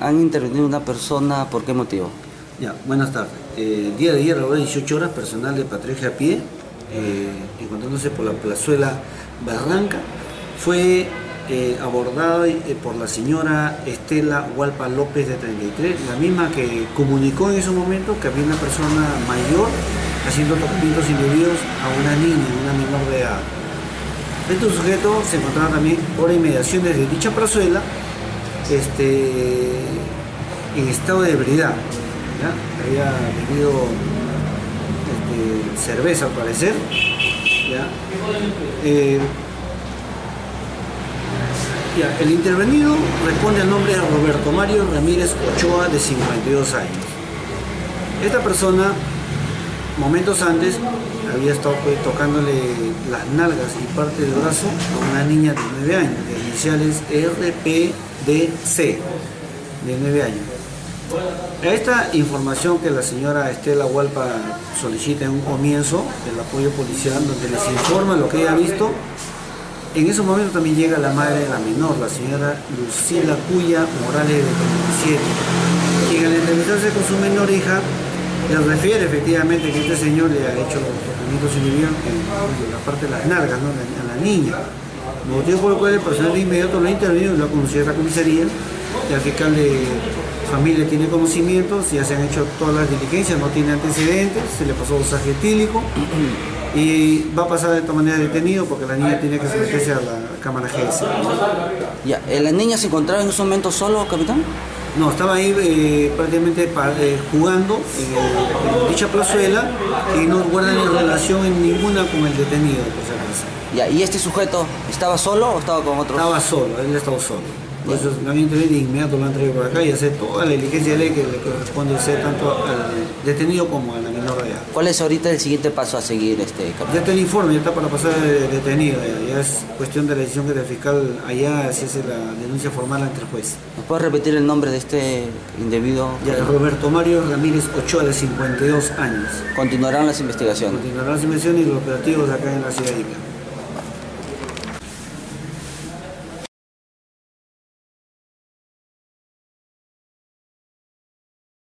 ¿Han intervenido una persona? ¿Por qué motivo? Ya, buenas tardes. El día de ayer, a las 18 horas, personal de patrullaje a pie, encontrándose por la plazuela Barranca, fue abordada por la señora Estela Hualpa López, de 33, la misma que comunicó en ese momento que había una persona mayor haciendo tratamientos indebidos a una niña, una menor de edad. Este sujeto se encontraba también por inmediaciones de dicha plazuela, en estado de ebriedad, ¿ya? Había bebido cerveza al parecer, ¿ya? El intervenido responde al nombre de Roberto Mario Ramírez Ochoa, de 52 años. Esta persona, momentos antes, había estado tocándole las nalgas y parte del brazo a una niña de 9 años, de iniciales RPDC, de 9 años. Esta información que la señora Estela Hualpa solicita en un comienzo, el apoyo policial, donde les informa lo que ella ha visto, en ese momento también llega la madre de la menor, la señora Lucila Cuya Morales, de 37, quien al entrevistarse con su menor hija, le refiere efectivamente que este señor le ha hecho tratamientos indebidos en la parte de las nalgas, ¿no?, a la niña. Motivo por el cual el personal de inmediato lo ha intervenido y lo ha conducido a la comisaría. El fiscal de familia tiene conocimientos, ya se han hecho todas las diligencias, no tiene antecedentes, se le pasó dosaje etílico y va a pasar de esta manera detenido porque la niña tiene que someterse a la cámara GS. Ya, ¿la niña se encontraba en ese momento solo, capitán? No, estaba ahí prácticamente jugando en dicha plazuela y no guardan relación en ninguna con el detenido, por si acaso. Ya, ¿y este sujeto estaba solo o estaba con otros? Estaba solo, él estaba solo. Por eso lo han intervenido de inmediato, lo han traído por acá y hace toda la diligencia de ley que le corresponde hacer tanto al detenido como a la menor de edad. ¿Cuál es ahorita el siguiente paso a seguir, capitán? Ya está el informe, ya está para pasar el detenido, ya es cuestión de la decisión que el fiscal allá, si hace la denuncia formal ante el juez. ¿Nos puede repetir el nombre de este individuo? Ya, Roberto Mario Ramírez Ochoa, de 52 años. ¿Continuarán las investigaciones? Continuarán las investigaciones y los operativos acá en la ciudad de Ica.